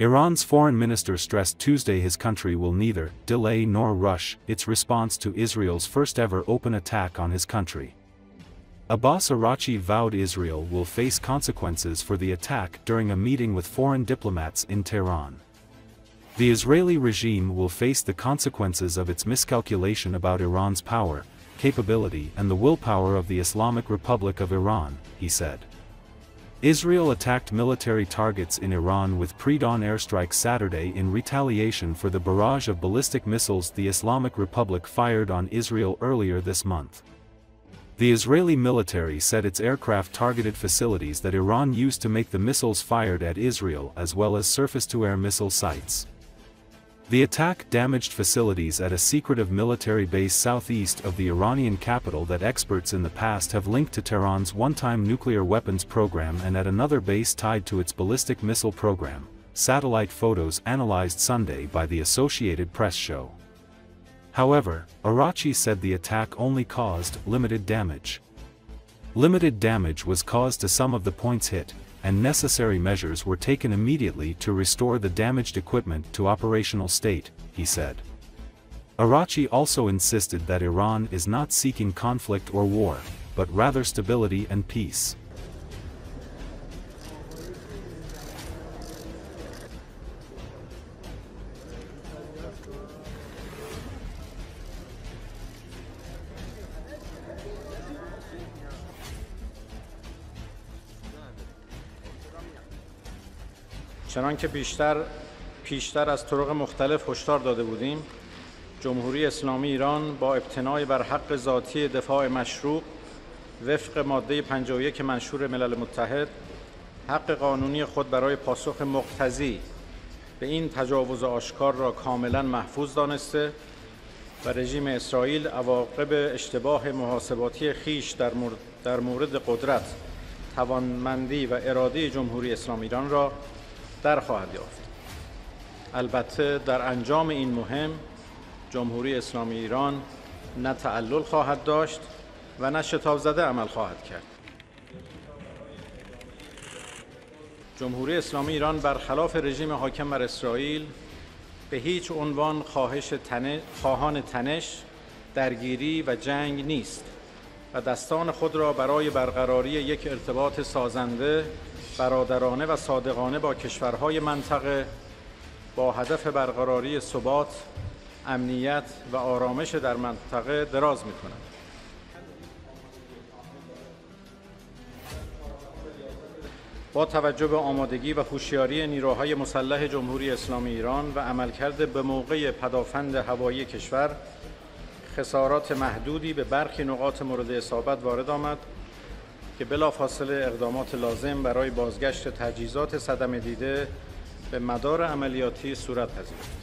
Iran's foreign minister stressed Tuesday his country will neither delay nor rush its response to Israel's first-ever open attack on his country. Abbas Araghchi vowed Israel will face consequences for the attack during a meeting with foreign diplomats in Tehran. The Israeli regime will face the consequences of its miscalculation about Iran's power, capability and the willpower of the Islamic Republic of Iran, he said. Israel attacked military targets in Iran with pre-dawn airstrikes Saturday in retaliation for the barrage of ballistic missiles the Islamic Republic fired on Israel earlier this month. The Israeli military said its aircraft targeted facilities that Iran used to make the missiles fired at Israel as well as surface-to-air missile sites. The attack damaged facilities at a secretive military base southeast of the Iranian capital that experts in the past have linked to Tehran's one-time nuclear weapons program and at another base tied to its ballistic missile program, satellite photos analyzed Sunday by the Associated Press show. However, Araghchi said the attack only caused limited damage. Limited damage was caused to some of the points hit, and necessary measures were taken immediately to restore the damaged equipment to operational state, he said. Araghchi also insisted that Iran is not seeking conflict or war, but rather stability and peace. چنانکه پیشتر از طرق مختلف هشدار داده بودیم، جمهوری اسلامی ایران با ابتنای بر حق ذاتی دفاع مشروع وفق ماده 51 منشور ملل متحد حق قانونی خود برای پاسخ مقتضی به این تجاوز آشکار را کاملا محفوظ دانسته و رژیم اسرائیل عواقب اشتباه محاسباتی خیش در مورد قدرت، توانمندی و اراده جمهوری اسلامی ایران را در خواهد یافت. البته در انجام این مهم جمهوری اسلامی ایران نه تعلل خواهد داشت و نه شتاب زده عمل خواهد کرد. جمهوری اسلامی ایران برخلاف رژیم حاکم بر اسرائیل به هیچ عنوان خواهان تنش، درگیری و جنگ نیست و دستان خود را برای برقراری یک ارتباط سازنده، برادرانه و صادقانه با کشورهای منطقه با هدف برقراری ثبات، امنیت و آرامش در منطقه دراز می‌کند. با توجه به آمادگی و هوشیاری نیروهای مسلح جمهوری اسلامی ایران و عملکرد به موقع پدافند هوایی کشور، خسارات محدودی به برخی نقاط مورد اصابت وارد آمد که بلافاصله اقدامات لازم برای بازگشت تجهیزات صدمه دیده به مدار عملیاتی صورت پذیرفت.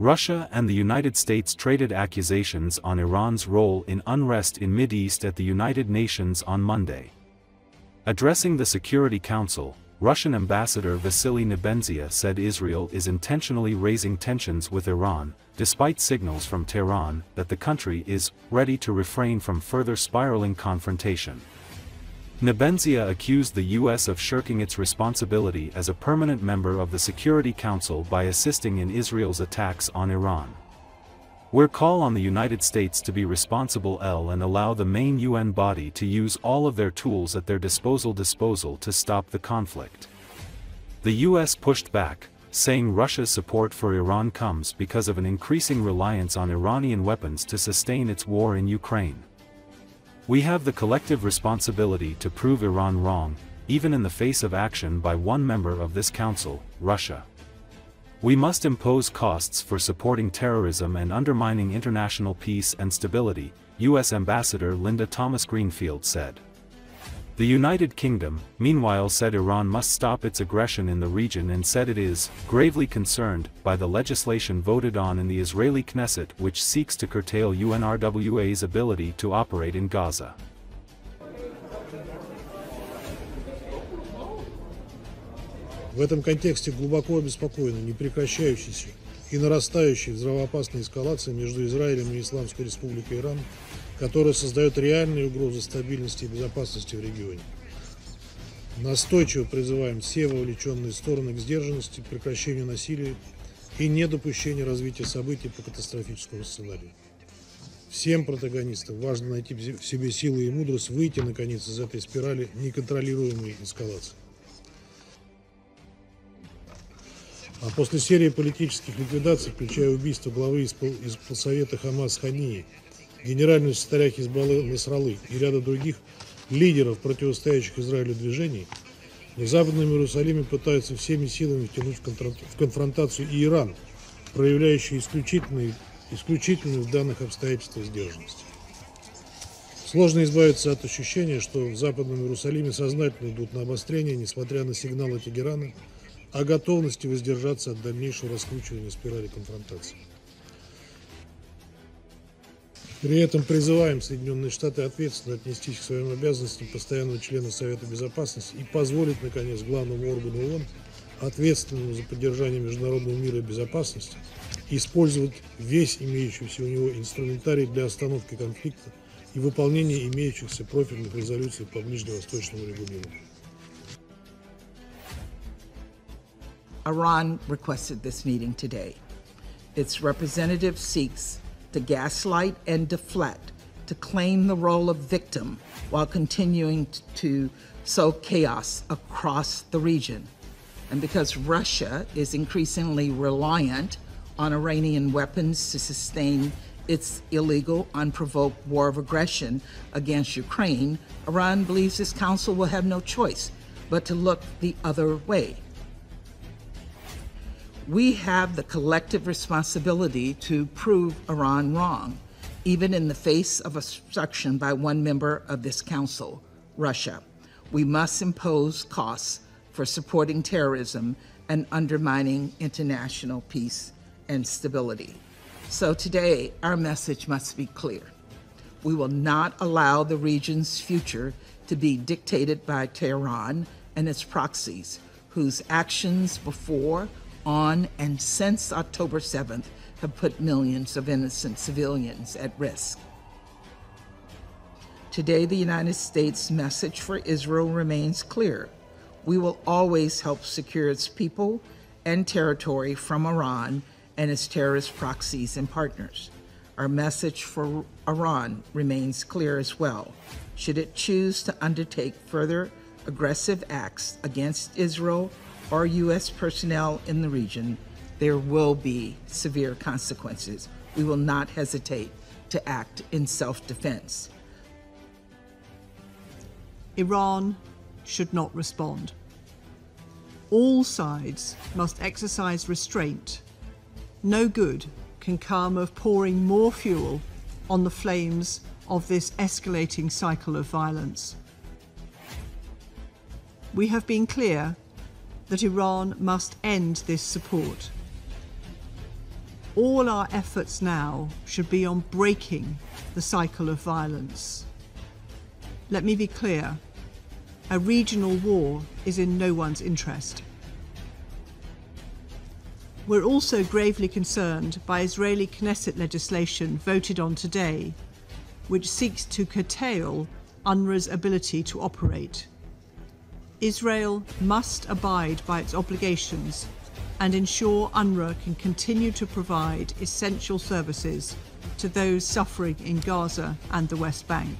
Russia and the United States traded accusations on Iran's role in unrest in Mideast at the United Nations on Monday. Addressing the Security Council, Russian Ambassador Vasily Nebenzia said Israel is intentionally raising tensions with Iran, despite signals from Tehran that the country is ready to refrain from further spiraling confrontation. Nebenzia accused the U.S. of shirking its responsibility as a permanent member of the Security Council by assisting in Israel's attacks on Iran. "We're call on the United States to be responsible and allow the main UN body to use all of their tools at their disposal to stop the conflict." The U.S. pushed back, saying Russia's support for Iran comes because of an increasing reliance on Iranian weapons to sustain its war in Ukraine. "We have the collective responsibility to prove Iran wrong, even in the face of action by one member of this council, Russia. We must impose costs for supporting terrorism and undermining international peace and stability," U.S. Ambassador Linda Thomas-Greenfield said. The United Kingdom, meanwhile, said Iran must stop its aggression in the region and said it is gravely concerned by the legislation voted on in the Israeli Knesset which seeks to curtail UNRWA's ability to operate in Gaza. В этом контексте глубоко обеспокоены непрекращающейся и нарастающей взрывоопасной эскалации между Израилем и Исламской Республикой Иран, которая создает реальные угрозы стабильности и безопасности в регионе. Настойчиво призываем все вовлеченные стороны к сдержанности, прекращению насилия и недопущению развития событий по катастрофическому сценарию. Всем протагонистам важно найти в себе силы и мудрость выйти, наконец, из этой спирали неконтролируемой эскалации. А после серии политических ликвидаций, включая убийство главы исполсовета Хамас Хании, генерального секретаря Хизбаллы Насраллы и ряда других лидеров противостоящих Израилю движений, в Западном Иерусалиме пытаются всеми силами втянуть в конфронтацию и Иран, проявляющий исключительную в данных обстоятельствах сдержанность. Сложно избавиться от ощущения, что в Западном Иерусалиме сознательно идут на обострение, несмотря на сигналы Тегерана о готовности воздержаться от дальнейшего раскручивания спирали конфронтации. При этом призываем Соединенные Штаты ответственно отнестись к своим обязанностям постоянного члена Совета Безопасности и позволить, наконец, главному органу ООН, ответственному за поддержание международного мира и безопасности, использовать весь имеющийся у него инструментарий для остановки конфликта и выполнения имеющихся профильных резолюций по ближневосточному регулированию. Iran requested this meeting today. Its representative seeks to gaslight and deflect, to claim the role of victim while continuing to sow chaos across the region. And because Russia is increasingly reliant on Iranian weapons to sustain its illegal, unprovoked war of aggression against Ukraine, Iran believes this council will have no choice but to look the other way. We have the collective responsibility to prove Iran wrong, even in the face of obstruction by one member of this council, Russia. We must impose costs for supporting terrorism and undermining international peace and stability. So today, our message must be clear. We will not allow the region's future to be dictated by Tehran and its proxies, whose actions before, on and since October 7th have put millions of innocent civilians at risk. Today, the United States' message for Israel remains clear. We will always help secure its people and territory from Iran and its terrorist proxies and partners. Our message for Iran remains clear as well. Should it choose to undertake further aggressive acts against Israel or U.S. personnel in the region, there will be severe consequences. We will not hesitate to act in self-defense. Iran should not respond. All sides must exercise restraint. No good can come of pouring more fuel on the flames of this escalating cycle of violence. We have been clear that Iran must end this support. All our efforts now should be on breaking the cycle of violence. Let me be clear, a regional war is in no one's interest. We're also gravely concerned by Israeli Knesset legislation voted on today, which seeks to curtail UNRWA's ability to operate. Israel must abide by its obligations and ensure UNRWA can continue to provide essential services to those suffering in Gaza and the West Bank.